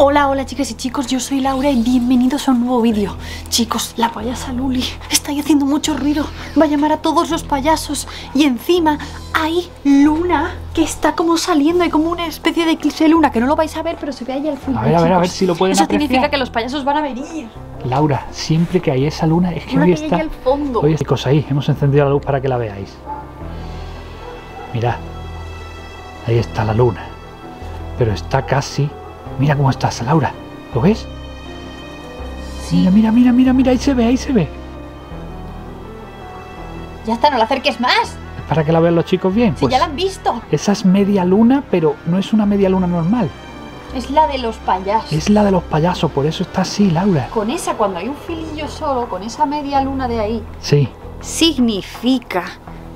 Hola, hola chicas y chicos, yo soy Laura y bienvenidos a un nuevo vídeo. Chicos, la payasa Luli está ahí haciendo mucho ruido, va a llamar a todos los payasos y encima hay luna que está como saliendo, hay como una especie de eclipse de luna que no lo vais a ver, pero se ve ahí el fondo. A ver si lo pueden apreciar. Eso significa que los payasos van a venir. Laura, siempre que hay esa luna es que hoy está... Luna que llega al fondo. Hoy, chicos, ahí, hemos encendido la luz para que la veáis. Mirad, ahí está la luna, pero está casi... Mira cómo estás, Laura. ¿Lo ves? Sí. Mira, ahí se ve. Ya está, no la acerques más. Es para que la vean los chicos bien. Sí, pues ya la han visto. Esa es media luna, pero no es una media luna normal. Es la de los payasos. Es la de los payasos, por eso está así, Laura. Con esa, cuando hay un filillo solo, con esa media luna de ahí. Sí. Significa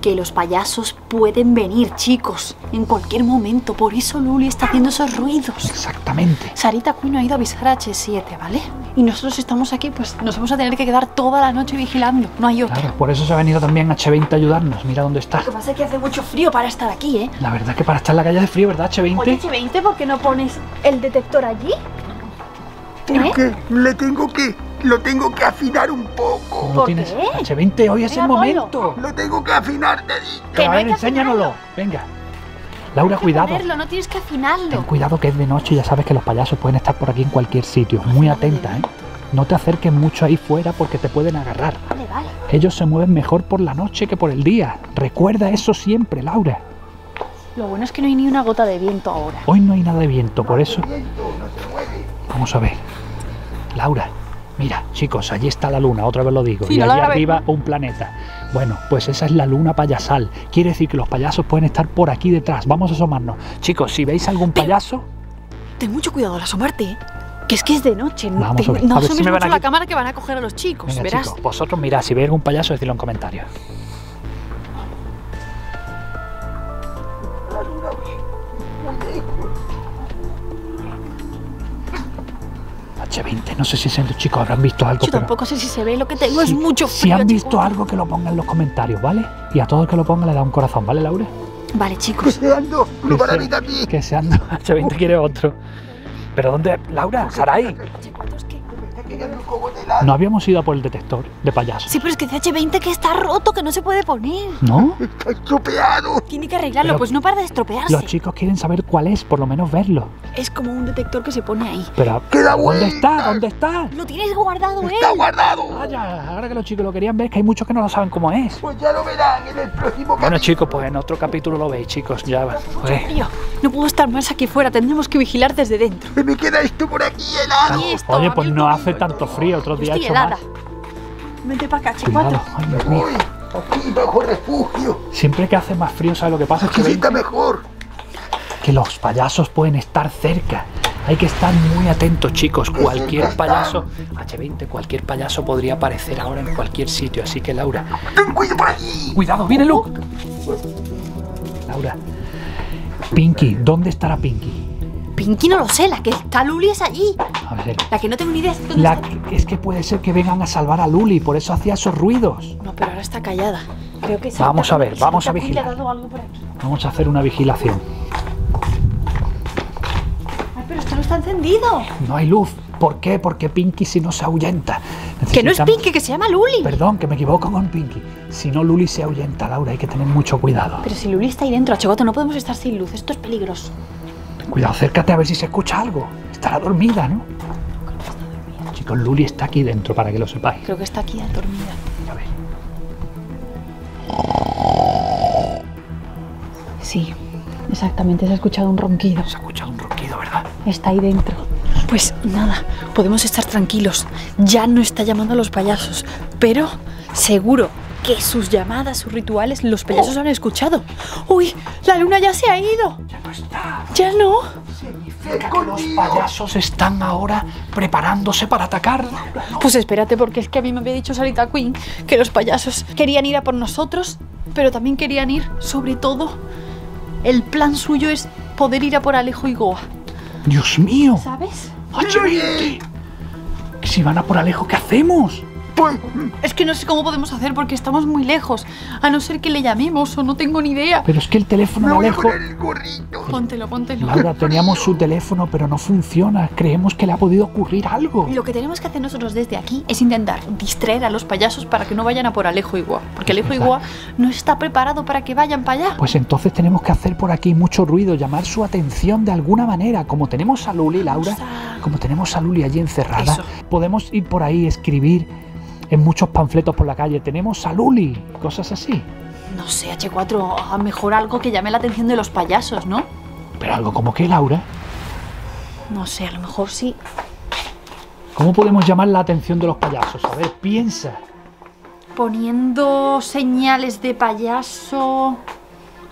que los payasos pueden venir, chicos, en cualquier momento. Por eso Luli está haciendo esos ruidos. Exactamente. Sarita Queen ha ido a avisar a H7, ¿vale? Y nosotros estamos aquí, pues nos vamos a tener que quedar toda la noche vigilando. No hay otra. Claro, por eso se ha venido también H20 a ayudarnos. Mira dónde está. Lo que pasa es que hace mucho frío para estar aquí, ¿eh? La verdad es que para estar en la calle hace frío, ¿verdad, H20? Oye, H20, ¿por qué no pones el detector allí? Porque lo tengo que afinar un poco. ¿Por qué? H20, hoy es el momento. Lo tengo que afinar, te digo. A ver, enséñanoslo. Venga. Laura, cuidado. No tienes que afinarlo. Ten cuidado que es de noche y ya sabes que los payasos pueden estar por aquí en cualquier sitio. Muy atenta, ¿eh? No te acerques mucho ahí fuera porque te pueden agarrar. Vale. Ellos se mueven mejor por la noche que por el día. Recuerda eso siempre, Laura. Lo bueno es que no hay ni una gota de viento ahora. Hoy no hay nada de viento, por eso... Vamos a ver. Laura... Mira, chicos, allí está la luna, otra vez lo digo, sí, y allí arriba un planeta. Bueno, pues esa es la luna payasal. Quiere decir que los payasos pueden estar por aquí detrás. Vamos a asomarnos. Chicos, si veis algún payaso... Ten mucho cuidado al asomarte, ¿eh? Que es de noche. No asomes si mucho la cámara que van a coger a los chicos. Venga, verás. Chicos, vosotros mirad, si veis algún payaso, decidlo en comentarios. H20, no sé si se los chicos habrán visto algo. Yo tampoco sé si se ve, lo que tengo es mucho frío. Si han visto algo, que lo pongan en los comentarios, ¿vale? Y a todo el que lo ponga le da un corazón, ¿vale, Laura? Vale, chicos. Que sean dos. H20 quiere otro. ¿Pero dónde, Laura? Sarai. No habíamos ido a por el detector de payaso. Sí, pero es que H20 que está roto, que no se puede poner. ¿No? Está estropeado. Tiene que arreglarlo, pero pues no para de estropearse. Los chicos quieren saber cuál es, por lo menos verlo. Es como un detector que se pone ahí. Pero ¿dónde está? Lo tienes guardado, ¿eh? Está guardado. Vaya, ahora que los chicos lo querían ver, que hay muchos que no lo saben cómo es. Pues ya lo verán en el próximo capítulo. Bueno, chicos, pues en otro capítulo lo veis, chicos. Ya va. No puedo estar más aquí fuera, tendremos que vigilar desde dentro. ¿Qué me queda esto por aquí helado? Oye, pues no hace tanto frío, otros días hecho helada. Más. Vente para acá, H4. Aquí bajo refugio. Siempre que hace más frío, ¿sabes lo que pasa? Aquí está mejor. Que los payasos pueden estar cerca. Hay que estar muy atentos, chicos. Cualquier payaso, H20, cualquier payaso podría aparecer ahora en cualquier sitio. Así que, Laura... ¡Ten cuidado por allí! ¡Cuidado! ¡Viene Luke! Laura... Pinky, ¿dónde estará Pinky? Pinky no lo sé, la que está Luli es allí. A ver. La que no tengo ni idea es dónde está. Es que puede ser que vengan a salvar a Luli, por eso hacía esos ruidos. No, pero ahora está callada. Creo que vamos a ver, vamos a vigilar. Vamos a hacer una vigilación. Ay, pero esto no está encendido. No hay luz. ¿Por qué? Porque Pinky si no se ahuyenta. Que no es Pinky, que se llama Luli. Perdón, que me equivoco con Pinky. Si no, Luli se ahuyenta, Laura, hay que tener mucho cuidado. Pero si Luli está ahí dentro, H4, no podemos estar sin luz, esto es peligroso. Cuidado, acércate a ver si se escucha algo. Estará dormida, ¿no? Creo que está dormida. Chicos, Luli está aquí dentro, para que lo sepáis. Creo que está aquí dormida. A ver. Sí, exactamente, se ha escuchado un ronquido. Se ha escuchado un ronquido, ¿verdad? Está ahí dentro. Pues nada, podemos estar tranquilos. Ya no está llamando a los payasos, pero seguro que sus llamadas, sus rituales, los payasos han escuchado. ¡Uy! ¡La luna ya se ha ido! ¡Ya no está! ¡Ya no! Significa que los payasos están ahora preparándose para atacar. Pues espérate, porque es que a mí me había dicho Sarita Queen que los payasos querían ir a por nosotros, pero también querían ir, sobre todo, el plan suyo es poder ir a por Alejo Igoa. ¡Dios mío! ¿Sabes? H20. Si van a por Alejo, ¿qué hacemos? Pues es que no sé cómo podemos hacer porque estamos muy lejos. A no ser que le llamemos o no tengo ni idea. Pero es que el teléfono de Alejo... Póntelo, póntelo. Laura, teníamos su teléfono pero no funciona. Creemos que le ha podido ocurrir algo. Lo que tenemos que hacer nosotros desde aquí es intentar distraer a los payasos para que no vayan a por Alejo Igoa. Porque Alejo Igoa no está preparado para que vayan para allá. Pues entonces tenemos que hacer por aquí mucho ruido, llamar su atención de alguna manera. Como tenemos a Luli, Laura, como tenemos a Luli allí encerrada, podemos ir por ahí, escribir en muchos panfletos por la calle, tenemos a Luli, cosas así. No sé, H4, a mejor algo que llame la atención de los payasos, ¿no? Pero algo como que, Laura. No sé, a lo mejor sí. ¿Cómo podemos llamar la atención de los payasos? A ver, piensa. Poniendo señales de payaso...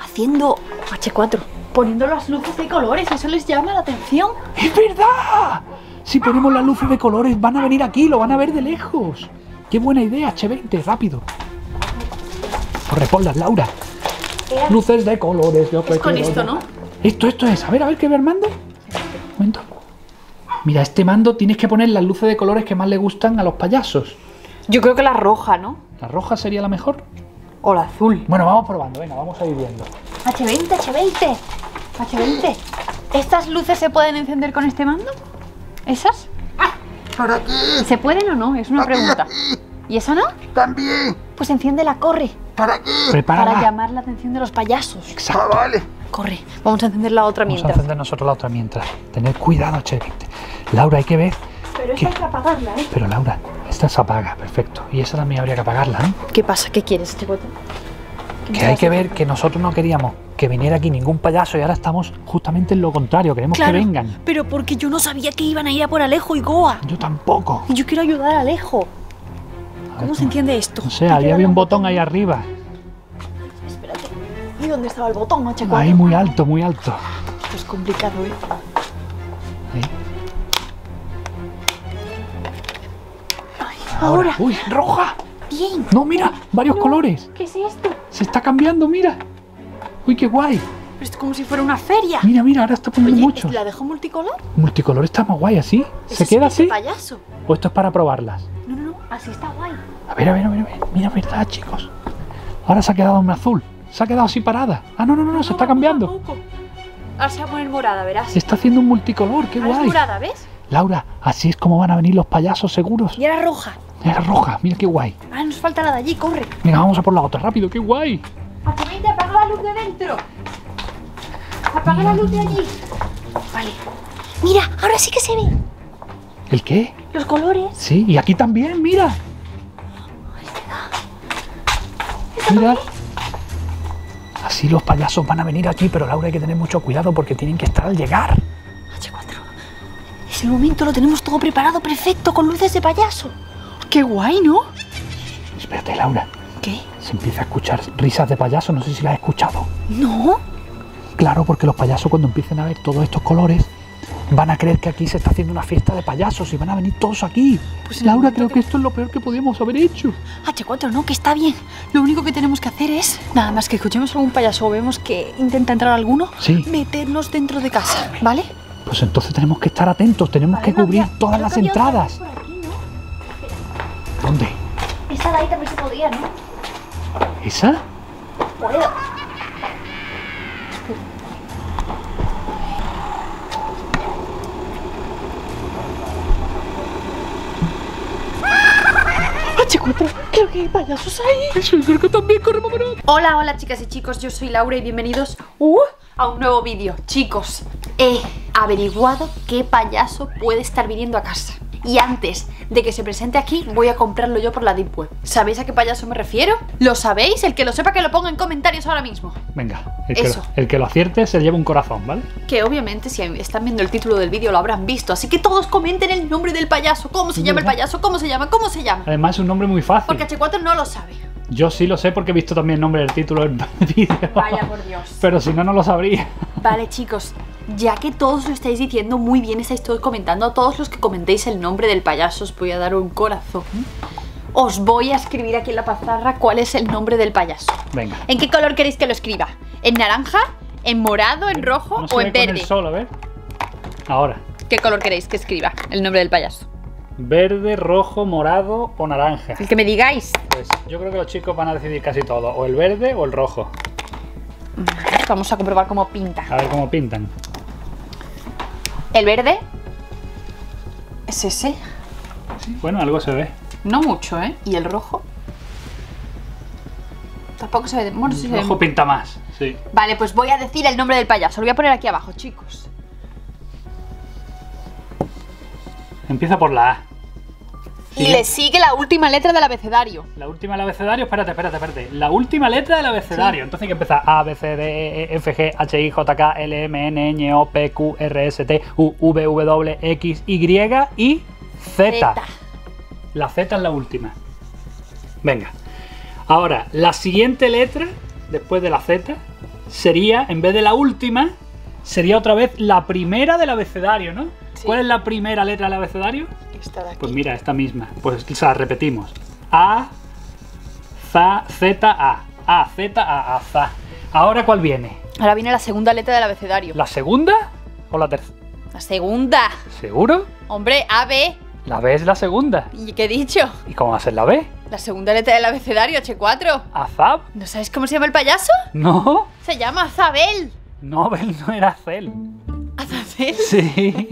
Haciendo... H4. Poniendo las luces de colores, eso les llama la atención. ¡Es verdad! Si ponemos las luces de colores van a venir aquí, lo van a ver de lejos. ¡Qué buena idea, H20! ¡Rápido! Corre, ponlas, Laura. Luces de colores. Yo es con esto, ¿no? Esto es. A ver qué ve el mando. Un momento. Mira, este mando tienes que poner las luces de colores que más le gustan a los payasos. Yo creo que la roja, ¿no? ¿La roja sería la mejor? O la azul. Bueno, vamos probando. Venga, vamos a ir viendo. H20, H20. H20. ¿Estas luces se pueden encender con este mando? ¿Esas? ¿Se pueden o no? Es una pregunta. ¿Y esa no? También. Pues enciéndela, corre. ¿Para qué? Prepárala. Para llamar la atención de los payasos. Exacto. Ah, vale. Corre, vamos a encender la otra mientras. Vamos a encender nosotros la otra mientras. Tener cuidado, H20. Laura, hay que ver. Pero esta hay que apagarla, ¿eh? Pero Laura, esta se apaga, perfecto. Y esa también habría que apagarla, ¿eh? ¿Qué pasa? ¿Qué quieres, H4? Que hay que ver que nosotros no queríamos que viniera aquí ningún payaso y ahora estamos justamente en lo contrario, queremos que vengan. Pero porque yo no sabía que iban a ir a por Alejo Igoa. Yo tampoco. Y yo quiero ayudar a Alejo. ¿Cómo se entiende esto? No sé, ahí había un botón ahí arriba. Espérate, ¿y dónde estaba el botón, H4? Ahí muy alto, muy alto. Esto es complicado, ¿eh? Ahí. Ay, ahora. ¡Uy, roja! Bien. No, mira, varios colores. ¿Qué es esto? Se está cambiando, mira. Uy, qué guay. Pero esto es como si fuera una feria. Mira, mira, ahora está poniendo mucho. ¿La dejó multicolor? Multicolor está más guay así. ¿Se queda así? Payaso. ¿O esto es para probarlas? No, no, no, así está guay. A ver, a ver, a ver, a ver. Mira, verdad, chicos. Ahora se ha quedado en azul. Se ha quedado así parada. Ah, no, no, no, no, se está cambiando. Ahora se va a poner morada, verás. Se está haciendo un multicolor, qué guay. Ahora es morada, ¿ves? Laura, así es como van a venir los payasos seguros. Y era roja. Era roja, mira qué guay. Ah, nos falta la de allí, corre. Venga, vamos a por la otra, rápido, qué guay. H20, apaga la luz de dentro. Apaga la luz de allí. Vale. Mira, ahora sí que se ve. ¿El qué? Los colores. Sí, y aquí también, mira. Mira. Así los payasos van a venir aquí, pero Laura hay que tener mucho cuidado porque tienen que estar al llegar. H4. Es el momento, lo tenemos todo preparado, perfecto, con luces de payaso. ¡Qué guay!, ¿no? Espérate, Laura. ¿Qué? Se empieza a escuchar risas de payaso, no sé si las has escuchado. ¿No? Claro, porque los payasos cuando empiecen a ver todos estos colores van a creer que aquí se está haciendo una fiesta de payasos y van a venir todos aquí. Pues Laura, creo que esto es lo peor que podíamos haber hecho. H4, no, que está bien. Lo único que tenemos que hacer es, nada más que escuchemos a algún payaso o vemos que intenta entrar alguno, meternos dentro de casa, ¿vale? Pues entonces tenemos que estar atentos, tenemos que cubrir todas las entradas. ¿Dónde? Esa de ahí también se podía, ¿no? ¿Esa? Puedo. H4, creo que hay payasos ahí. Yo creo que también corremos por ahí. Hola, hola chicas y chicos, yo soy Laura y bienvenidos a un nuevo vídeo. Chicos, he averiguado qué payaso puede estar viniendo a casa. Y antes de que se presente aquí, voy a comprarlo yo por la Deep Web. ¿Sabéis a qué payaso me refiero? ¿Lo sabéis? El que lo sepa que lo ponga en comentarios ahora mismo. Venga, el que lo acierte se lleva un corazón, ¿vale? Que obviamente si están viendo el título del vídeo lo habrán visto. Así que todos comenten el nombre del payaso. ¿Cómo se llama el payaso? ¿Cómo se llama? ¿Cómo se llama? Además es un nombre muy fácil. Porque H4 no lo sabe. Yo sí lo sé porque he visto también el nombre del título del vídeo. Vaya por Dios. Pero si no, no lo sabría. Vale, chicos, ya que todos lo estáis diciendo muy bien, estáis todos comentando, a todos los que comentéis el nombre del payaso os voy a dar un corazón. Os voy a escribir aquí en la pizarra cuál es el nombre del payaso. Venga. ¿En qué color queréis que lo escriba? ¿En naranja? ¿En morado? ¿En rojo? ¿O en verde? No se ve con el sol, a ver. Ahora. ¿Qué color queréis que escriba el nombre del payaso? verde, rojo, morado o naranja. El que me digáis. Pues yo creo que los chicos van a decidir casi todo, o el verde o el rojo. Vamos a comprobar cómo pinta. A ver cómo pintan. El verde es ese. Sí, bueno, algo se ve. No mucho, ¿eh? ¿Y el rojo? Tampoco se ve. Bueno, sí el rojo se ve. Pinta más, sí. Vale, pues voy a decir el nombre del payaso. Lo voy a poner aquí abajo, chicos. Empieza por la A. Y le sigue la última letra del abecedario. La última del abecedario, espérate. La última letra del abecedario. Sí. Entonces hay que empezar A, B, C, D, E, F, G, H, I, J, K, L, M, N, Ñ, O, P, Q, R, S, T, U, V, W, X, Y Z. La Z es la última. Venga. Ahora, la siguiente letra, después de la Z, sería, en vez de la última, sería otra vez la primera del abecedario, ¿no? Sí. ¿Cuál es la primera letra del abecedario? Esta de aquí. Pues mira, esta misma. Pues o sea, repetimos. A, za, Z, A. A, Z, A, za. ¿Ahora cuál viene? Ahora viene la segunda letra del abecedario. ¿La segunda o la tercera? La segunda. ¿Seguro? Hombre, A, B. La B es la segunda. ¿Y qué he dicho? ¿Y cómo va a ser la B? La segunda letra del abecedario, H4. ¿Azab? ¿No sabes cómo se llama el payaso? No. Se llama Azabel. No, Abel no era Azel. ¿Azazel? Sí.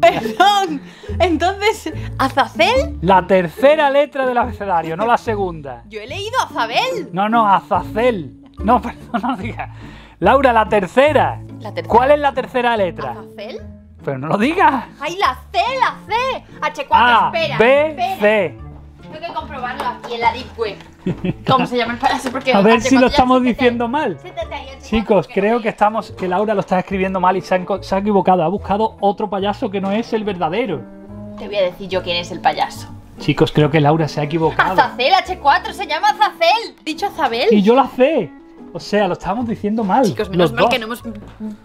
Perdón. Entonces, ¿Azazel? La tercera letra del abecedario, no la segunda. Yo he leído Azabel. No, Azazel. No, perdón, no digas. Laura, la tercera. ¿Cuál es la tercera letra? ¿Azazel? Pero no lo digas. ¡Ay, la C! H4, A, espera. B, C. Tengo que comprobarlo aquí en la Deep Web. ¿Cómo se llama el payaso? Porque a ver si lo estamos diciendo mal. Chicos, creo que Laura lo está escribiendo mal y se ha equivocado. Ha buscado otro payaso que no es el verdadero. Te voy a decir yo quién es el payaso. Chicos, creo que Laura se ha equivocado. Azazel, H4, se llama Azazel. Dicho Azabel. Y yo la C. O sea, lo estábamos diciendo mal. Chicos, menos mal que no hemos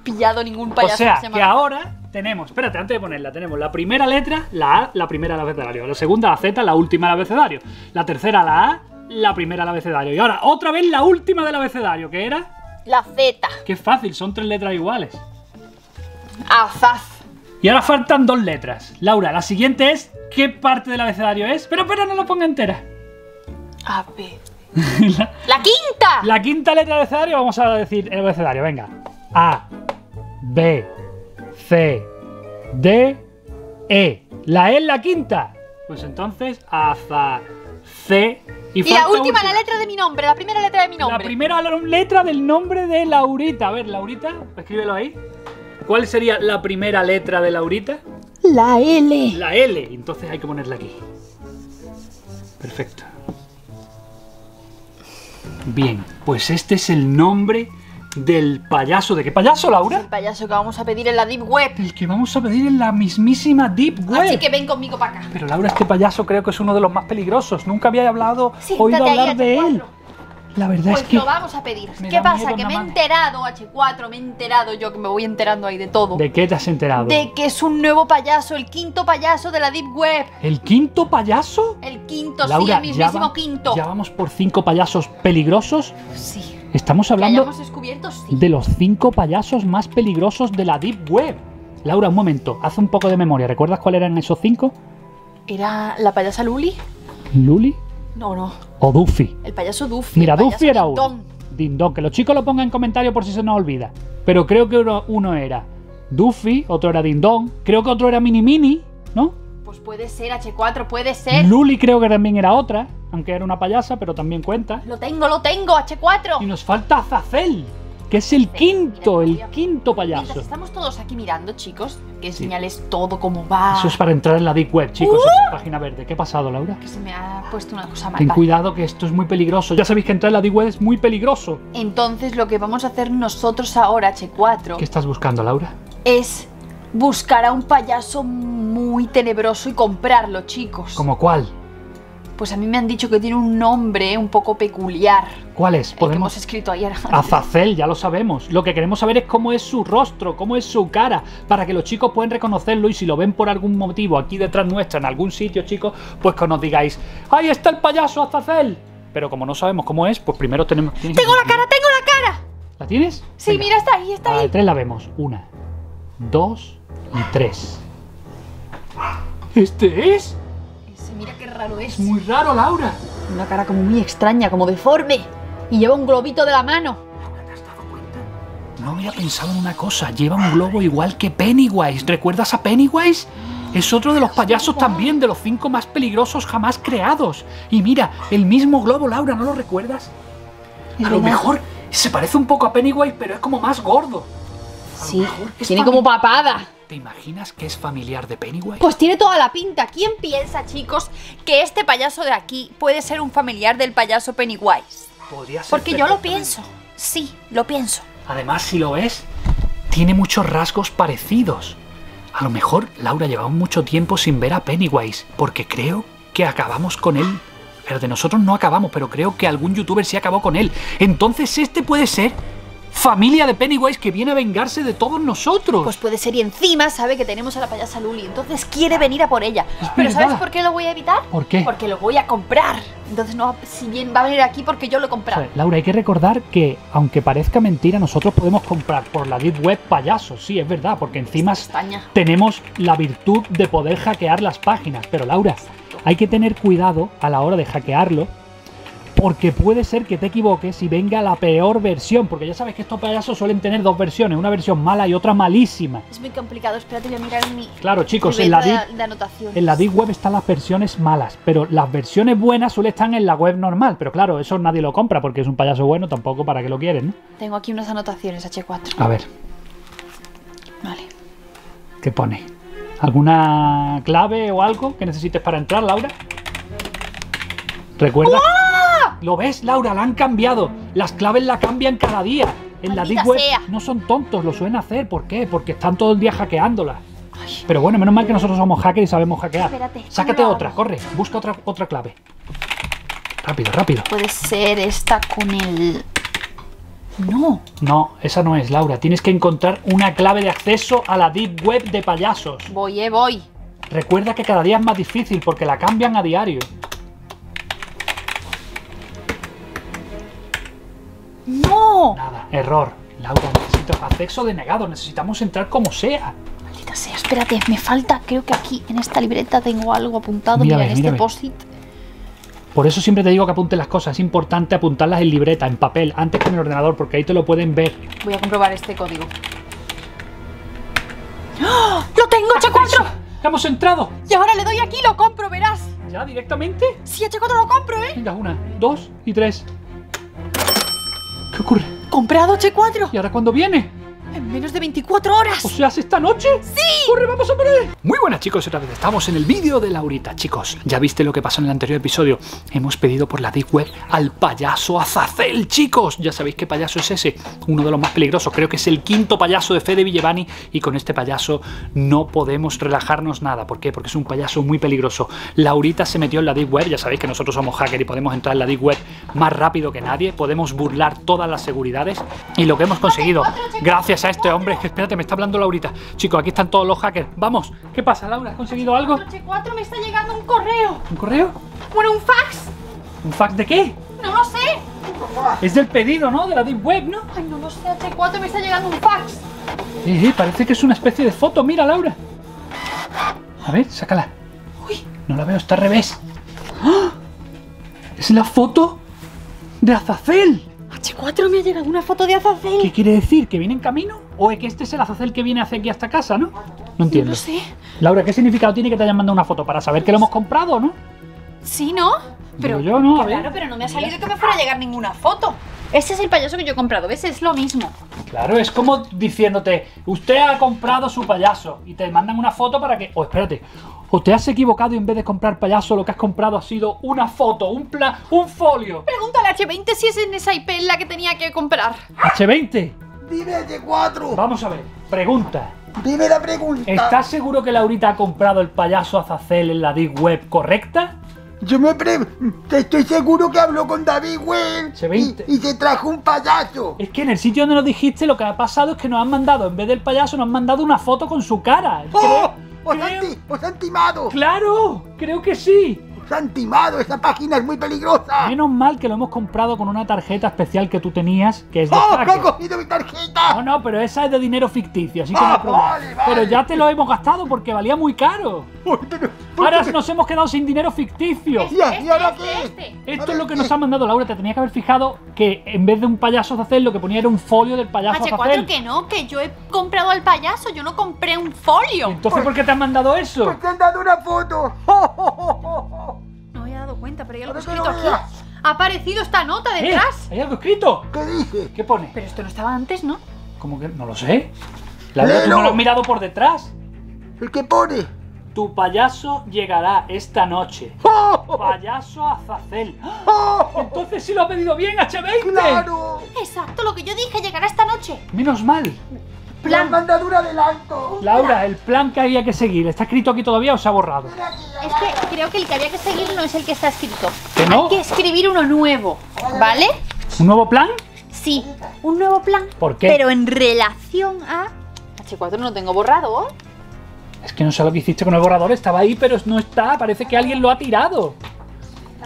pillado ningún payaso. O sea, que ahora tenemos, espérate, antes de ponerla, tenemos la primera letra, la A, la primera del abecedario. La segunda, la Z, la última del abecedario. La tercera, la A, la primera del abecedario. Y ahora, otra vez la última del abecedario, ¿qué era? La Z. Qué fácil, son tres letras iguales. Azaz. Y ahora faltan dos letras. Laura, la siguiente es, ¿qué parte del abecedario es? Pero, no lo ponga entera. A, B. La quinta. La quinta letra del abecedario, vamos a decir el abecedario, venga. A, B, C, D, E. La E es la quinta. Pues entonces, Aza, C. Y la última, la letra de mi nombre, la primera letra de mi nombre. La primera letra del nombre de Laurita. A ver, Laurita, escríbelo ahí. ¿Cuál sería la primera letra de Laurita? La L. La L, entonces hay que ponerla aquí. Perfecto. Bien, pues este es el nombre del payaso. ¿De qué payaso, Laura? El payaso que vamos a pedir en la Deep Web. El que vamos a pedir en la mismísima Deep Web. Así que ven conmigo para acá. Pero Laura, este payaso creo que es uno de los más peligrosos. Nunca había oído hablar de él. La verdad es que... Pues lo vamos a pedir. ¿Qué pasa? Que me he enterado, H4, me he enterado yo, que me voy enterando ahí de todo. ¿De qué te has enterado? De que es un nuevo payaso, el quinto payaso de la Deep Web. ¿El quinto payaso? El quinto, Laura, sí, el mismísimo quinto. ¿Ya vamos por 5 payasos peligrosos? Sí. Estamos hablando de los 5 payasos más peligrosos de la Deep Web. Laura, un momento, haz un poco de memoria. ¿Recuerdas cuáles eran esos 5? ¿Era la payasa Luli? ¿Luli? No. ¿O Duffy? El payaso Duffy. Mira, Duffy era uno. Dindón, que los chicos lo pongan en comentario por si se nos olvida. Pero creo que uno era Duffy, otro era Dindón, creo que otro era Mini, ¿no? Pues puede ser, H4, puede ser. Luli creo que también era otra, aunque era una payasa, pero también cuenta. Lo tengo, H4. Y nos falta Azazel, que es el quinto, el quinto payaso. Mientras estamos todos aquí mirando, chicos, que señales todo como va. Eso es para entrar en la Deep Web, chicos, en la página verde. ¿Qué ha pasado, Laura? Que se me ha puesto una cosa mal. Ten cuidado, que esto es muy peligroso. Ya sabéis que entrar en la Deep Web es muy peligroso. Entonces lo que vamos a hacer nosotros ahora, H4... ¿Qué estás buscando, Laura? Es buscar a un payaso muy tenebroso y comprarlo, chicos. ¿Cómo cuál? Pues a mí me han dicho que tiene un nombre un poco peculiar. ¿Cuál es? El que hemos escrito ayer. Azazel, ya lo sabemos. Lo que queremos saber es cómo es su rostro, cómo es su cara, para que los chicos puedan reconocerlo y si lo ven por algún motivo aquí detrás nuestra, en algún sitio, chicos, pues que nos digáis, ¡ahí está el payaso Azazel! Pero como no sabemos cómo es, pues primero tenemos... ¡Tengo la cara! ¿La tienes? Sí, venga. Mira, está ahí. A la de 3 la vemos. 1, 2 y 3. ¿Este es? Ese, mira qué raro es. Muy raro, Laura. Una cara como muy extraña, como deforme. Y lleva un globito de la mano. ¿Te has dado cuenta? No había pensado en una cosa. Lleva un globo igual que Pennywise. ¿Recuerdas a Pennywise? Es otro de los payasos también, de los 5 más peligrosos jamás creados. Y mira, el mismo globo, Laura, ¿no lo recuerdas? A lo mejor se parece un poco a Pennywise, pero es como más gordo. Sí, tiene como papada. ¿Te imaginas que es familiar de Pennywise? Pues tiene toda la pinta. ¿Quién piensa, chicos, que este payaso de aquí puede ser un familiar del payaso Pennywise? Podría ser. Porque yo lo pienso. Sí, lo pienso. Además, si lo es, tiene muchos rasgos parecidos. A lo mejor, Laura, llevamos mucho tiempo sin ver a Pennywise, porque creo que acabamos con él. Pero de nosotros no acabamos, pero creo que algún youtuber sí acabó con él. Entonces este puede ser familia de Pennywise que viene a vengarse de todos nosotros. Pues puede ser, y encima sabe que tenemos a la payasa Luli, entonces quiere venir a por ella. Pero ¿sabes por qué lo voy a evitar? ¿Por qué? Porque lo voy a comprar. Entonces no, si bien va a venir aquí porque yo lo he comprado. O sea, Laura, hay que recordar que, aunque parezca mentira, nosotros podemos comprar por la Deep Web payasos. Sí, es verdad, porque encima tenemos la virtud de poder hackear las páginas. Pero Laura, hay que tener cuidado a la hora de hackearlo, porque puede ser que te equivoques y venga la peor versión, porque ya sabes que estos payasos suelen tener dos versiones, una versión mala y otra malísima. Es muy complicado, espérate, voy a mirar en mi... Claro, chicos, en la Deep Web están las versiones malas, pero las versiones buenas suelen estar en la web normal, pero claro, eso nadie lo compra porque es un payaso bueno, tampoco para qué lo quieren, ¿no? Tengo aquí unas anotaciones, H4. A ver. Vale. ¿Qué pone? ¿Alguna clave o algo que necesites para entrar, Laura? ¿Recuerdas? ¡Uah! ¿Lo ves, Laura? La han cambiado. Las claves la cambian cada día. En Maldita la Deep Web no son tontos, lo suelen hacer. ¿Por qué? Porque están todo el día hackeándolas. Ay, pero bueno, menos mal que nosotros somos hackers y sabemos hackear. Espérate, sácate otra, corre. Busca otra clave. Rápido, rápido. Puede ser esta con el... No. No, esa no es, Laura. Tienes que encontrar una clave de acceso a la Deep Web de payasos. Voy, voy. Recuerda que cada día es más difícil porque la cambian a diario. ¡No! Nada, error. Laura, necesito acceso denegado. Necesitamos entrar como sea. Maldita sea, espérate. Me falta, creo que aquí en esta libreta tengo algo apuntado. Mira, en este post-it. Por eso siempre te digo que apuntes las cosas. Es importante apuntarlas en libreta, en papel, antes que en el ordenador, porque ahí te lo pueden ver. Voy a comprobar este código. ¡Oh! ¡Lo tengo, H4! ¡Hemos entrado! Y ahora le doy aquí y lo compro, verás. ¿Ya? ¿Directamente? Sí, H4, lo compro, ¿eh? Venga, 1, 2 y 3. ¿Qué ocurre? ¡Comprado, H4! ¿Y ahora cuándo viene? En menos de 24 horas. ¿O sea, es esta noche? ¡Sí! ¡Corre, vamos a por él! Muy buenas, chicos, otra vez estamos en el vídeo de Laurita. Chicos, ya viste lo que pasó en el anterior episodio. Hemos pedido por la Deep Web al payaso Azazel, chicos. Ya sabéis qué payaso es ese, uno de los más peligrosos. Creo que es el 5.º payaso de Fede Villevani. Y con este payaso no podemos relajarnos nada. ¿Por qué? Porque es un payaso muy peligroso. Laurita se metió en la Deep Web. Ya sabéis que nosotros somos hackers y podemos entrar en la Deep Web más rápido que nadie. Podemos burlar todas las seguridades. Y lo que hemos conseguido, gracias a este hombre, que espérate, me está hablando Laurita. Chicos, aquí están todos los hackers. Vamos, ¿qué pasa, Laura? ¿Has conseguido algo? H4, me está llegando un correo. ¿Un correo? Bueno, un fax. ¿Un fax de qué? No lo sé. Es del pedido, ¿no? De la Deep Web, ¿no? Ay, no lo sé, H4, me está llegando un fax. Parece que es una especie de foto. Mira, Laura. A ver, sácala. Uy, no la veo, está al revés. ¡Ah! Es la foto de Azazel. H4, me ha llegado una foto de Azazel. ¿Qué quiere decir? ¿Que viene en camino? ¿O es que este es el Azazel que viene hacia aquí hasta casa, no? No entiendo. No lo sé. Laura, ¿qué significado tiene que te hayan mandado una foto? ¿Para saber que lo hemos comprado, no? Sí, ¿no? Pero yo no, claro, pero no me ha salido que me fuera a llegar ninguna foto. Este es el payaso que yo he comprado, ¿ves? Es lo mismo. Claro, es como diciéndote, usted ha comprado su payaso, y te mandan una foto para que... espérate, o te has equivocado y en vez de comprar payaso lo que has comprado ha sido una foto, un folio. Pregúntale a H20 si es en esa IP la que tenía que comprar. H20. Dime, H4. Vamos a ver, pregunta. Dime la pregunta. ¿Estás seguro que Laurita ha comprado el payaso Azazel en la Deep Web correcta? Yo me pregunto, estoy seguro que habló con David Well y se trajo un payaso. Es que en el sitio donde nos dijiste lo que ha pasado es que nos han mandado, en vez del payaso, nos han mandado una foto con su cara. ¡Oh! ¡Os han timado! ¡Claro! ¡Creo que sí! ¡Nos han timado! ¡Esa página es muy peligrosa! Menos mal que lo hemos comprado con una tarjeta especial que tú tenías, que es de ¡Oh, he cogido mi tarjeta! No, no, pero esa es de dinero ficticio, así que no hay problema. Vale, vale. Pero ya te lo hemos gastado porque valía muy caro. Ahora nos hemos quedado sin dinero ficticio. Esto es lo que nos ha mandado Laura. Te tenía que haber fijado que en vez de un payaso Azazel, lo que ponía era un folio del payaso Azazel. Que no, que yo he comprado al payaso, yo no compré un folio. Entonces, ¿por qué te han mandado eso? Porque han dado una foto. No había dado cuenta, pero hay algo escrito aquí. Ha aparecido esta nota detrás. ¿Hay algo escrito? ¿Qué dice? ¿Qué pone? Pero esto no estaba antes, ¿no? ¿Cómo que? No lo sé. La verdad que no lo has mirado por detrás. ¿Qué pone? Tu payaso llegará esta noche. Payaso Azazel. Entonces sí lo ha pedido bien, H20. ¡Claro! Exacto, lo que yo dije, llegará esta noche. Menos mal. Plan. La mandadura adelanto. Laura, el plan que había que seguir, ¿está escrito aquí todavía o se ha borrado? Es que creo que el que había que seguir no es el que está escrito. ¿Que no? Hay que escribir uno nuevo, ¿vale? ¿Un nuevo plan? Sí, un nuevo plan. ¿Por qué? Pero en relación a... H4 no lo tengo borrado. Es que no sé lo que hiciste con el borrador, estaba ahí pero no está, parece que alguien lo ha tirado.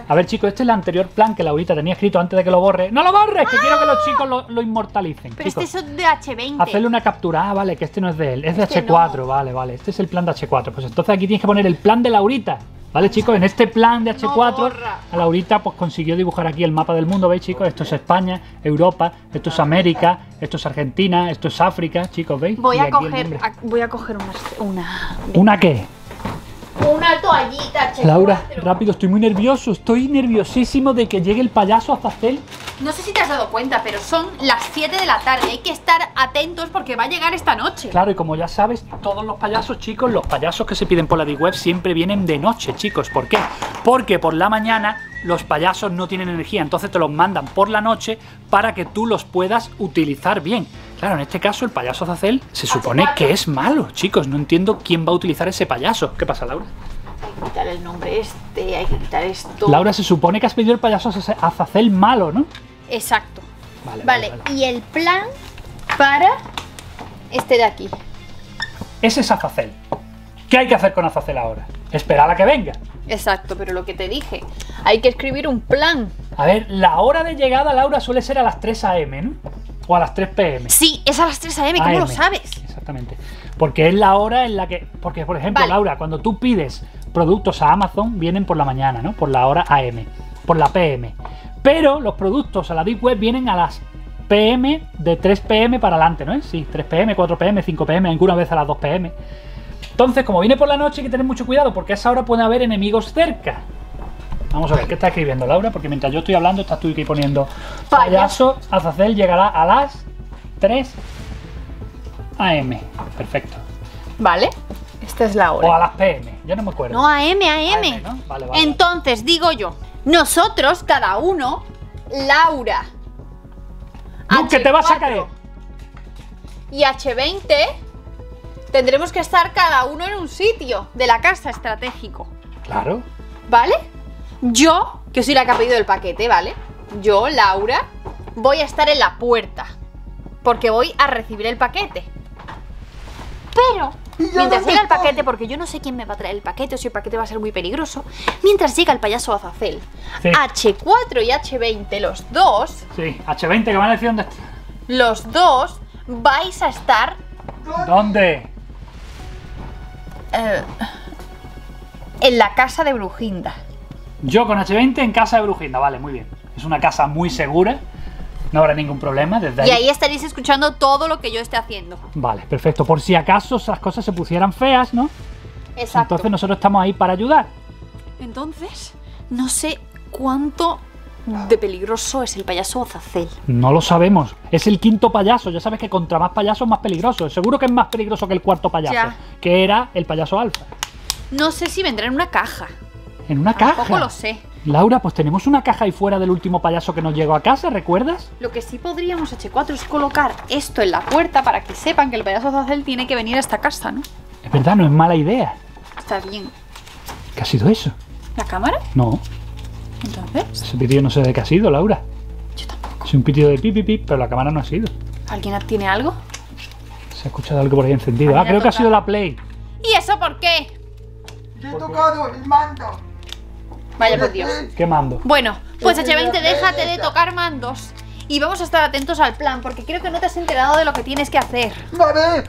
A ver, chicos, este es el anterior plan que Laurita tenía escrito antes de que lo borre. ¡No lo borres! Que quiero que los chicos lo inmortalicen. Pero chicos, este es de H20. Hacerle una captura. Ah, vale, que este no es de él. Es de H4. No. Vale, vale. Este es el plan de H4. Pues entonces aquí tienes que poner el plan de Laurita. Vale, chicos, en este plan de H4, no, Laurita pues consiguió dibujar aquí el mapa del mundo. ¿Veis, chicos? Esto es España, Europa, esto es América, esto es Argentina, esto es África, chicos, ¿veis? Voy a coger una... ¿Una qué? Una toallita, H4. Laura, rápido, estoy muy nervioso. Estoy nerviosísimo de que llegue el payaso Azazel. No sé si te has dado cuenta, pero son las 7 de la tarde. Hay que estar atentos porque va a llegar esta noche. Claro, y como ya sabes, todos los payasos, chicos, los payasos que se piden por la Deep Web siempre vienen de noche, chicos. ¿Por qué? Porque por la mañana los payasos no tienen energía. Entonces te los mandan por la noche para que tú los puedas utilizar bien. Claro, en este caso el payaso Azazel se supone que es malo, chicos. No entiendo quién va a utilizar ese payaso. ¿Qué pasa, Laura? Hay que quitar el nombre este, hay que quitar esto. Laura, se supone que has pedido el payaso Azazel malo, ¿no? Exacto. Vale, vale, vale, vale. Y el plan para este de aquí. Ese es Azazel. ¿Qué hay que hacer con Azazel ahora? Esperar a que venga. Exacto, pero lo que te dije, hay que escribir un plan. A ver, la hora de llegada, Laura, suele ser a las 3 a.m., ¿no? O a las 3 pm. Sí, es a las 3 am, ¿cómo lo sabes? Exactamente. Porque es la hora en la que... Porque, por ejemplo, vale, Laura, cuando tú pides productos a Amazon, vienen por la mañana, ¿no? Por la hora am, por la pm. Pero los productos a la Deep Web vienen a las pm, de 3 pm para adelante, ¿no es? Sí, 3 pm, 4 pm, 5 pm, alguna vez a las 2 pm. Entonces, como viene por la noche, hay que tener mucho cuidado, porque a esa hora puede haber enemigos cerca. Vamos a ver, ¿qué está escribiendo, Laura? Porque mientras yo estoy hablando, estás tú aquí poniendo payaso Azazel llegará a las 3 AM. Perfecto. Vale, esta es la hora. O a las PM, ya no me acuerdo. No, AM, AM. ¿No? Vale, vale. Entonces, digo yo, nosotros, cada uno, Laura, Luke, H4, que te vas a caer, y H20, tendremos que estar cada uno en un sitio de la casa estratégico. Claro. ¿Vale? Yo, que soy la que ha pedido el paquete, ¿vale? Yo, Laura, voy a estar en la puerta porque voy a recibir el paquete. Pero, mientras llega el paquete, porque yo no sé quién me va a traer el paquete o si el paquete va a ser muy peligroso, mientras llega el payaso Azazel, sí. H4 y H20, los dos... Sí, H20, que van a decir dónde está. Los dos vais a estar... ¿Dónde? En la casa de Brujinda. Yo con H20 en casa de Brujinda, vale, muy bien. Es una casa muy segura, no habrá ningún problema desde ahí. Y ahí estaréis escuchando todo lo que yo esté haciendo. Vale, perfecto, por si acaso las cosas se pusieran feas, ¿no? Exacto. Entonces nosotros estamos ahí para ayudar. Entonces, no sé cuánto de peligroso es el payaso Azazel. No lo sabemos, es el quinto payaso, ya sabes que contra más payasos más peligroso. Seguro que es más peligroso que el cuarto payaso, ya, que era el payaso Alfa. No sé si vendrá en una caja. ¿En una caja? Tampoco lo sé. Laura, pues tenemos una caja ahí fuera del último payaso que nos llegó a casa, ¿recuerdas? Lo que sí podríamos, H4, es colocar esto en la puerta para que sepan que el payaso Azazel tiene que venir a esta casa, ¿no? Es verdad, no es mala idea. Está bien. ¿Qué ha sido eso? ¿La cámara? No. ¿Entonces? Ese pitido no sé de qué ha sido, Laura. Yo tampoco. Es un pitido de pip, pip, pip, pero la cámara no ha sido. ¿Alguien tiene algo? Se ha escuchado algo por ahí encendido. Ah, creo que ha sido la Play. ¿Y eso por qué? Yo he tocado el mando. Vaya por Dios. ¿Qué mando? Bueno, pues H20, déjate de tocar mandos. Y vamos a estar atentos al plan, porque creo que no te has enterado de lo que tienes que hacer. Vale,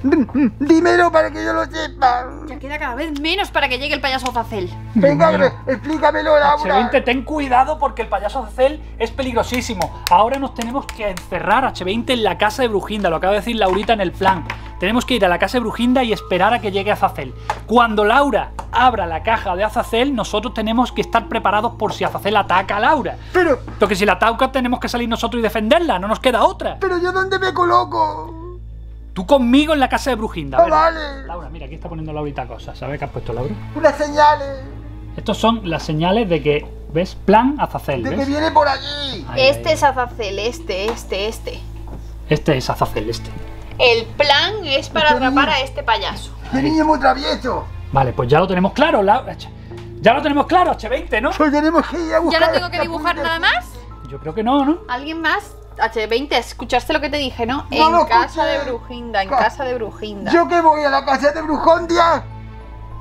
dímelo para que yo lo sepa. Ya queda cada vez menos para que llegue el payaso Azazel. Venga, explícamelo, Laura. H20, ten cuidado porque el payaso Azazel es peligrosísimo. Ahora nos tenemos que encerrar, H20, en la casa de Brujinda. Lo acaba de decir Laurita en el plan. Tenemos que ir a la casa de Brujinda y esperar a que llegue Azazel. Cuando Laura abra la caja de Azazel, nosotros tenemos que estar preparados por si Azazel ataca a Laura. Pero... porque si la ataca tenemos que salir nosotros y defenderla, no nos queda otra. Pero ¿yo dónde me coloco? Tú conmigo en la casa de Brujinda. Ah, vale. Laura, mira, aquí está poniendo Laurita cosas. ¿Sabes qué has puesto, Laura? Unas señales. Estos son las señales de que, ¿ves? Plan Azazel, ¿ves? De que viene por allí. Ahí, este ahí. Es Azazel, este. Este es Azazel, este. El plan es para atrapar a este payaso. ¡Qué niño muy travieso! Vale, pues ya lo tenemos claro, Laura. Ya lo tenemos claro, H20, ¿no? Pues tenemos que ir a buscar. ¿Ya no tengo que dibujar nada más? Yo creo que no, ¿no? ¿Alguien más? H20, escuchaste lo que te dije, ¿no? En casa de Brujinda, en casa de Brujinda. ¿Yo que voy a la casa de Brujondia?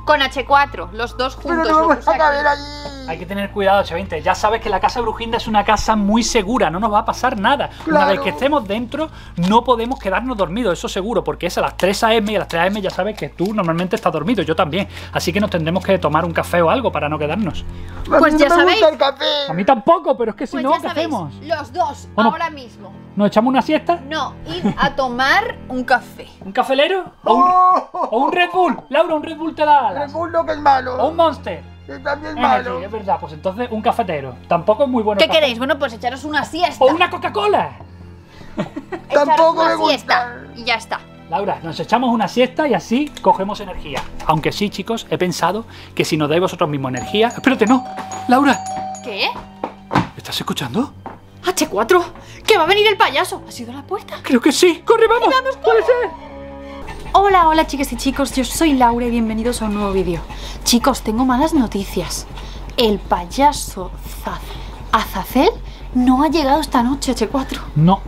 Con H4, los dos juntos. Pero no vamos a caber allí. Hay que tener cuidado, H20. Ya sabes que la casa de Brujinda es una casa muy segura. No nos va a pasar nada. Claro. Una vez que estemos dentro, no podemos quedarnos dormidos, eso seguro. Porque es a las 3 am y a las 3 am ya sabes que tú normalmente estás dormido. Yo también. Así que nos tendremos que tomar un café o algo para no quedarnos. Pues ya sabéis. A mí tampoco, pero es que si pues no, ¿qué hacemos? Los dos, ahora mismo. ¿Nos echamos una siesta? No, ir a tomar un café. ¿Un cafelero? ¿O un Red Bull? Laura, un Red Bull te la da. Red Bull no, que es malo. ¿O un Monster? Que también es malo. Sí, es verdad, pues entonces un cafetero. Tampoco es muy bueno. ¿Qué queréis? Bueno, pues echaros una siesta. ¿O una Coca-Cola? Tampoco me gusta. Y ya está. Laura, nos echamos una siesta y así cogemos energía. Aunque sí, chicos, he pensado que si nos dais vosotros mismos energía... Espérate, no. Laura. ¿Qué? ¿Estás escuchando? H4, que va a venir el payaso. ¿Ha sido la puerta? Creo que sí. ¡Corre, vamos! ¡Vamos, puede ser! Hola, hola chicas y chicos, yo soy Laura y bienvenidos a un nuevo vídeo. Chicos, tengo malas noticias. El payaso Azazel no ha llegado esta noche, H4. No.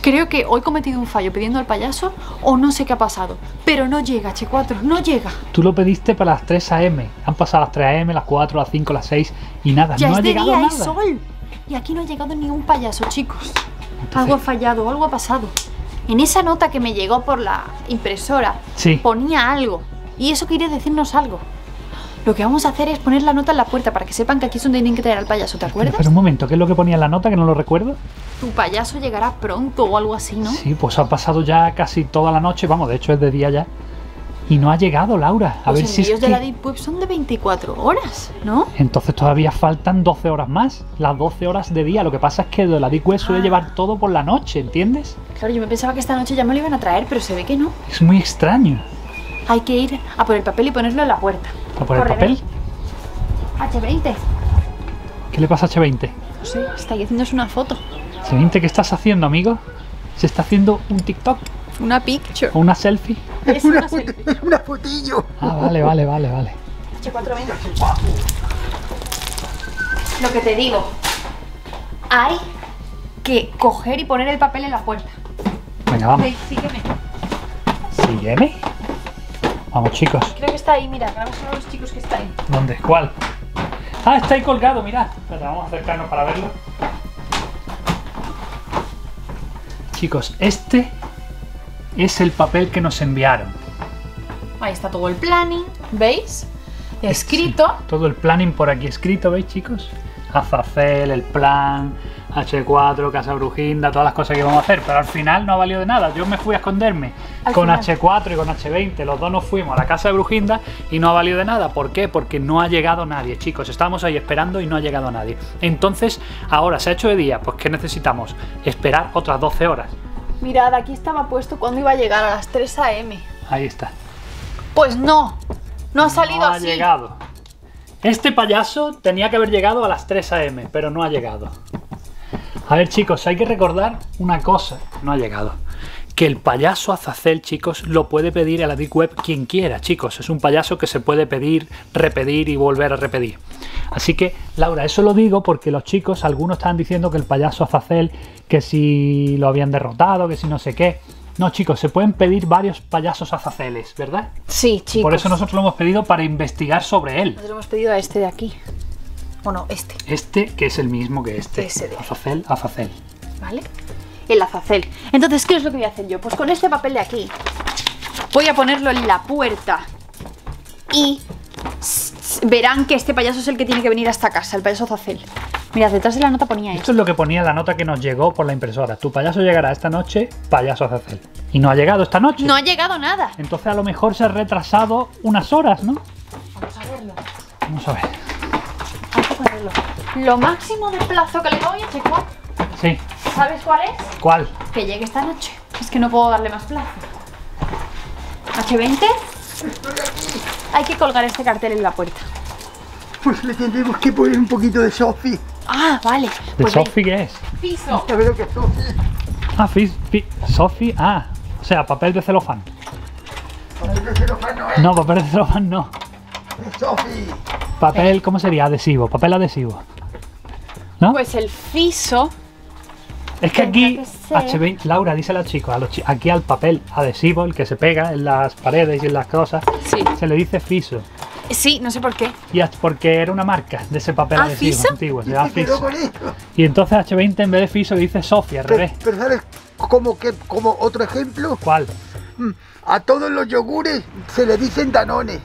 Creo que hoy he cometido un fallo pidiendo al payaso o no sé qué ha pasado. Pero no llega, H4, no llega. Tú lo pediste para las 3 am. Han pasado las 3 am, las 4, las 5, las 6 y nada. Ya no ha llegado nada. Ya es de día, hay sol. Y aquí no ha llegado ningún payaso, chicos. Algo ha fallado, algo ha pasado. En esa nota que me llegó por la impresora, sí, ponía algo. Y eso quería decirnos algo. Lo que vamos a hacer es poner la nota en la puerta para que sepan que aquí es donde tienen que traer al payaso, ¿te acuerdas? Pero un momento, ¿qué es lo que ponía en la nota que no lo recuerdo? Tu payaso llegará pronto o algo así, ¿no? Sí, pues ha pasado ya casi toda la noche. Vamos, de hecho es de día ya. Y no ha llegado, Laura. A ver si es que... los envíos de la Deep Web son de 24 horas, ¿no? Entonces todavía faltan 12 horas más. Las 12 horas de día. Lo que pasa es que la Deep Web suele llevar todo por la noche, ¿entiendes? Claro, yo me pensaba que esta noche ya me lo iban a traer, pero se ve que no. Es muy extraño. Hay que ir a por el papel y ponerlo en la puerta. ¿A por el papel? H20. ¿Qué le pasa a H20? No sé, está ahí haciéndose una foto. H20, ¿qué estás haciendo, amigo? Se está haciendo un TikTok. Una picture. ¿O una selfie? Es una fotillo. Ah, vale. H4, venga. Lo que te digo. Hay que coger y poner el papel en la puerta. Venga, vamos. Sí, sígueme. ¿Sígueme? Vamos, chicos. Creo que está ahí, mira. Grabamos a los chicos que está ahí. ¿Dónde? ¿Cuál? Ah, está ahí colgado, mirad. Vamos a acercarnos para verlo. Chicos, este... es el papel que nos enviaron. Ahí está todo el planning, ¿veis? Escrito. Sí, todo el planning por aquí escrito, ¿veis, chicos? Azazel, el plan, H4, Casa Brujinda, todas las cosas que vamos a hacer. Pero al final no ha valido de nada. Yo me fui a esconderme con H4 y con H20. Los dos nos fuimos a la Casa de Brujinda y no ha valido de nada. ¿Por qué? Porque no ha llegado nadie, chicos. Estábamos ahí esperando y no ha llegado nadie. Entonces, ahora se ha hecho de día. Pues ¿qué necesitamos? Esperar otras 12 horas. Mirad, aquí estaba puesto cuando iba a llegar, a las 3 am. Ahí está. Pues no, no ha salido así. No ha llegado. Este payaso tenía que haber llegado a las 3 am, pero no ha llegado. A ver, chicos, hay que recordar una cosa. No ha llegado. Que el payaso Azazel, chicos, lo puede pedir a la Deep Web quien quiera, chicos. Es un payaso que se puede pedir, repetir y volver a repetir. Así que, Laura, eso lo digo porque los chicos, algunos estaban diciendo que el payaso Azazel, que si lo habían derrotado, que si no sé qué. No, chicos, se pueden pedir varios payasos Azazeles, ¿verdad? Sí, chicos. Por eso nosotros lo hemos pedido para investigar sobre él. Nosotros lo hemos pedido a este de aquí. Bueno, este. Este, que es el mismo que este. Ese de... Azazel, Azazel. ¿Vale? El Azazel. Entonces, ¿qué es lo que voy a hacer yo? Pues con este papel de aquí voy a ponerlo en la puerta y verán que este payaso es el que tiene que venir a esta casa, el payaso Azazel. Mirad, detrás de la nota ponía esto. Esto es lo que ponía la nota que nos llegó por la impresora. Tu payaso llegará esta noche, payaso Azazel. Y no ha llegado esta noche. No ha llegado nada. Entonces a lo mejor se ha retrasado unas horas, ¿no? Vamos a verlo. Vamos a ver. Hay que ponerlo. Lo máximo de plazo que le doy a Checo. Sí. ¿Sabes cuál es? ¿Cuál? Que llegue esta noche. Es que no puedo darle más plazo. H20. Hay que colgar este cartel en la puerta. Pues le tendremos que poner un poquito de Sofi. Ah, vale. ¿De pues Sofi qué es? Piso. A ver lo que es Sofi. Ah, Sofi. Ah, o sea, papel de celofán. Papel de celofán no es. No, papel de celofán no. Sofi. Papel, ¿cómo sería? Adhesivo, papel adhesivo. ¿No? Pues el fiso. Es que aquí, que H20, Laura, díselo a los chicos, aquí al papel adhesivo, el que se pega en las paredes y en las cosas, sí, se le dice fiso. Sí, no sé por qué. Y porque era una marca de ese papel adhesivo fiso antiguo, se llama fiso. Y entonces H20 en vez de fiso le dice Sofía, al revés. Pero ¿sabes como otro ejemplo? ¿Cuál? A todos los yogures se le dicen Danone.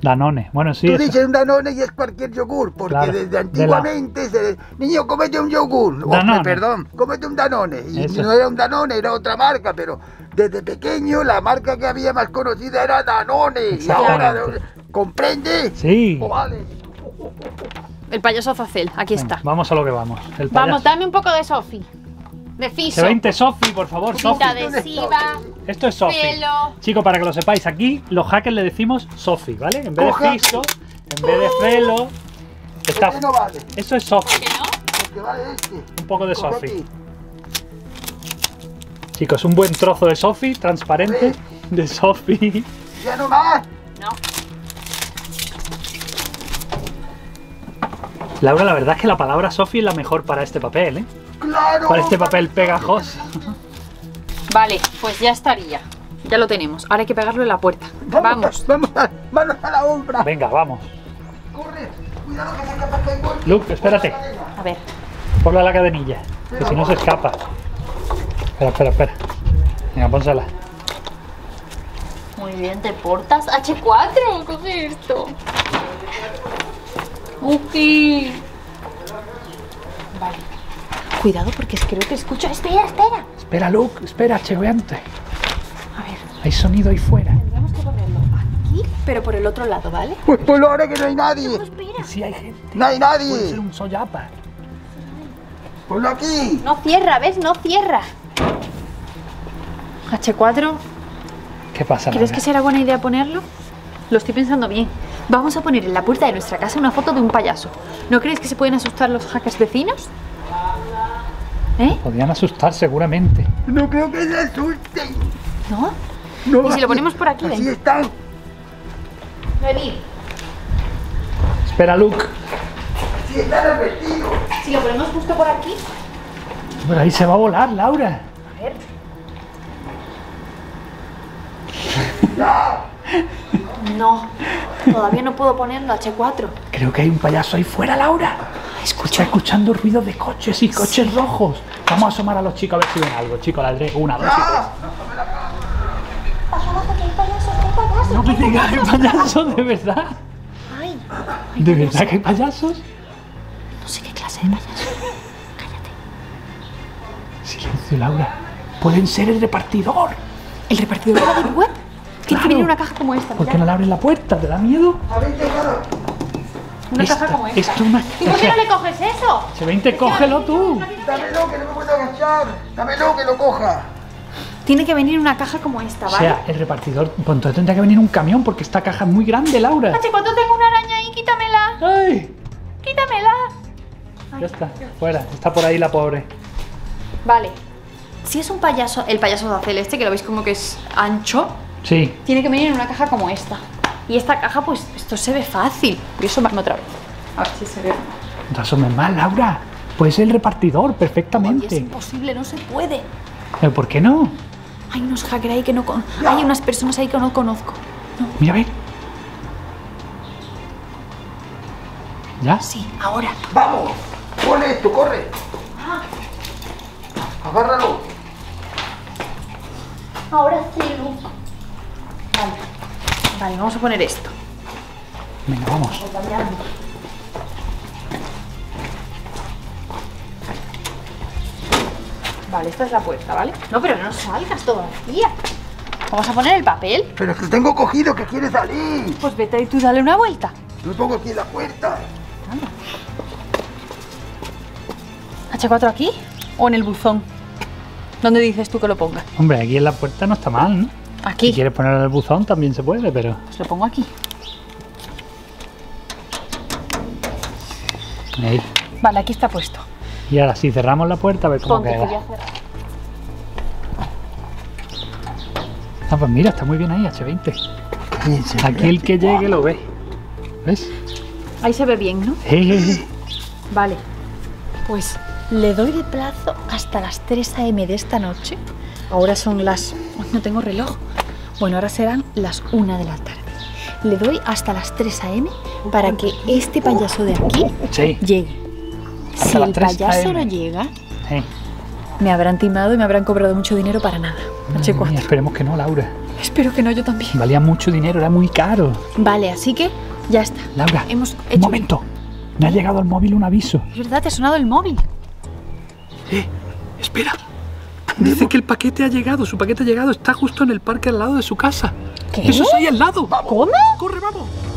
Danone, bueno, sí. Tú dices un Danone y es cualquier yogur, porque claro, desde antiguamente se dice, niño, cómete un yogur, perdón, cómete un Danone. Y eso no era un Danone, era otra marca, pero desde pequeño la marca que había más conocida era Danone. Y ahora, ¿comprende? Sí. Oh, vale. El payaso Azazel, aquí venga, está. Vamos a lo que vamos. El payaso. Vamos, dame un poco de Sofi. De fiso. H20 Sofi, por favor, Sofi. Adhesiva. Esto es Sofi. Chicos, para que lo sepáis, aquí los hackers le decimos Sofi, ¿vale? En vez de fiso, en vez de pelo. Está... Este no vale. Eso es Sofi. ¿Por qué no? Porque vale este. Un poco de Sofi. Chicos, un buen trozo de Sofi, transparente. ¿Sí? De Sofi. Ya no más. No. Laura, la verdad es que la palabra Sofi es la mejor para este papel, ¿eh? Claro. Para este papel pegajoso. Vale, pues ya estaría. Ya lo tenemos. Ahora hay que pegarlo en la puerta. Vamos. Vamos a la obra. Venga, vamos. Corre. Cuidado que se escapa el golpe. Luke, espérate. A ver. Ponla la cadenilla. Que si no se escapa. Espera, espera, espera. Venga, pónsela. Muy bien, te portas. H4, coge esto. Uki. Vale. Cuidado porque creo que escucho. Espera, espera. Espera, Luke, espera, H20. A ver. Hay sonido ahí fuera. Tendremos que ponerlo aquí, pero por el otro lado, ¿vale? Pues ponlo ahora que no hay nadie. No, si hay gente. No hay nadie. Puede ser un sollapa. Ponlo aquí. No cierra, ¿ves? No cierra. H4. ¿Qué pasa? ¿Crees que será buena idea ponerlo? Lo estoy pensando bien. Vamos a poner en la puerta de nuestra casa una foto de un payaso. ¿No crees que se pueden asustar los hackers vecinos? ¿Eh? Podrían asustar seguramente. No creo que se asusten. ¿No? No, y si lo ponemos por aquí, así están. Venid. Espera, Luke. Así está advertido. Si lo ponemos justo por aquí. Pero ahí se va a volar, Laura. A ver. No, todavía no puedo ponerlo, H4. Creo que hay un payaso ahí fuera, Laura. Escucha, escuchando ruidos de coches y coches rojos. Vamos a asomar a los chicos a ver si ven algo. Chicos, la de una, dos, tres. No me digas, hay payasos, de verdad. Ay, ay, ¿de verdad que hay payasos? No sé qué clase de payasos. Cállate. Silencio, Laura. Pueden ser el repartidor. ¿El repartidor de la Deep Web? Claro, que viene una caja como esta. ¿Por qué no le abres la puerta? ¿Te da miedo? Una caja como esta. Esto es una... ¿Y por qué no le coges eso? H20, cógelo tú. Dámelo, que no me puedo agachar. Dámelo, que lo coja. Tiene que venir una caja como esta, ¿vale? O sea, el repartidor... Pues entonces tendrá que venir un camión porque esta caja es muy grande, Laura. H4, tengo una araña ahí, quítamela. ¡Ay! ¡Quítamela! Ay, ya está, Dios, fuera. Está por ahí la pobre. Vale. Si es un payaso... El payaso de Azazel este, que lo veis como que es ancho... Sí. Tiene que venir en una caja como esta. Y esta caja, pues, esto se ve fácil. Voy a asomarme otra vez. A ver si se ve. No te asomes más, Laura. Puede ser el repartidor perfectamente. Ay, es imposible, no se puede. ¿Pero por qué no? Hay unos hackers ahí que no conozco. Hay unas personas ahí que no conozco. No. Mira, a ver. ¿Ya? Sí, ahora. ¡Vamos! ¡Pon esto, corre! Ah. ¡Agárralo! Ahora sí, Luke. Vale. Vale, vamos a poner esto. Venga, vamos. Vale, esta es la puerta, ¿vale? No, pero no salgas todavía. Vamos a poner el papel. Pero es que tengo cogido, que quiere salir. Pues vete y tú dale una vuelta. Yo pongo aquí la puerta. Anda. ¿H4 aquí o en el buzón? ¿Dónde dices tú que lo pongas? Hombre, aquí en la puerta no está mal, ¿no? Aquí. Si quieres ponerlo en el buzón también se puede, pero... Pues lo pongo aquí. Ahí. Vale, aquí está puesto. Y ahora si cerramos la puerta a ver cómo queda. Ah, pues mira, está muy bien ahí, H20. Sí, aquí el que llegue lo ve. ¿Ves? Ahí se ve bien, ¿no? Vale, pues le doy de plazo hasta las 3 am de esta noche. Ahora son las... no tengo reloj. Bueno, ahora serán las 1 de la tarde. Le doy hasta las 3 am para que este payaso de aquí llegue. Si el payaso no llega, me habrán timado y me habrán cobrado mucho dinero para nada. H4. Mía, esperemos que no, Laura. Espero que no, yo también. Valía mucho dinero, era muy caro. Vale, así que ya está. Laura, hemos hecho... un momento. Me ha llegado al móvil un aviso. Es verdad, te ha sonado el móvil. Espera. Dice que el paquete ha llegado, su paquete ha llegado, está justo en el parque al lado de su casa. ¿Qué? Eso sí, al lado. ¿Cómo? Corre, vamos.